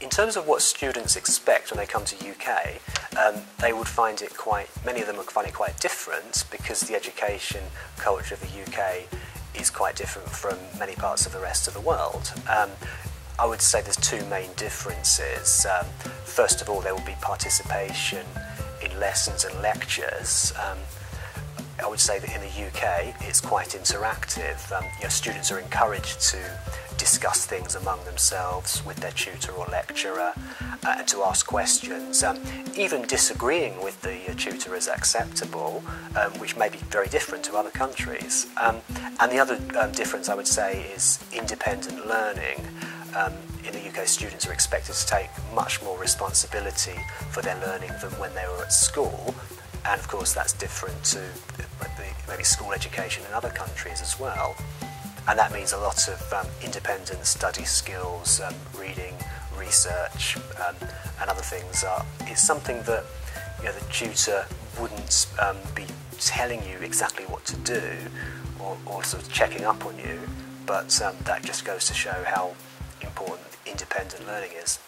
In terms of what students expect when they come to UK, they would find it quite, many of them would find it quite different, because the education culture of the UK is quite different from many parts of the rest of the world. I would say there's two main differences. First of all, there will be participation in lessons and lectures. I would say that in the UK it's quite interactive. Students are encouraged to discuss things among themselves with their tutor or lecturer and to ask questions. Even disagreeing with the tutor is acceptable, which may be very different to other countries. And the other difference I would say is independent learning. In the UK, students are expected to take much more responsibility for their learning than when they were at school. And of course that's different to maybe school education in other countries as well. And that means a lot of independent study skills, reading, research and other things. It's something that the tutor wouldn't be telling you exactly what to do or sort of checking up on you, but that just goes to show how important independent learning is.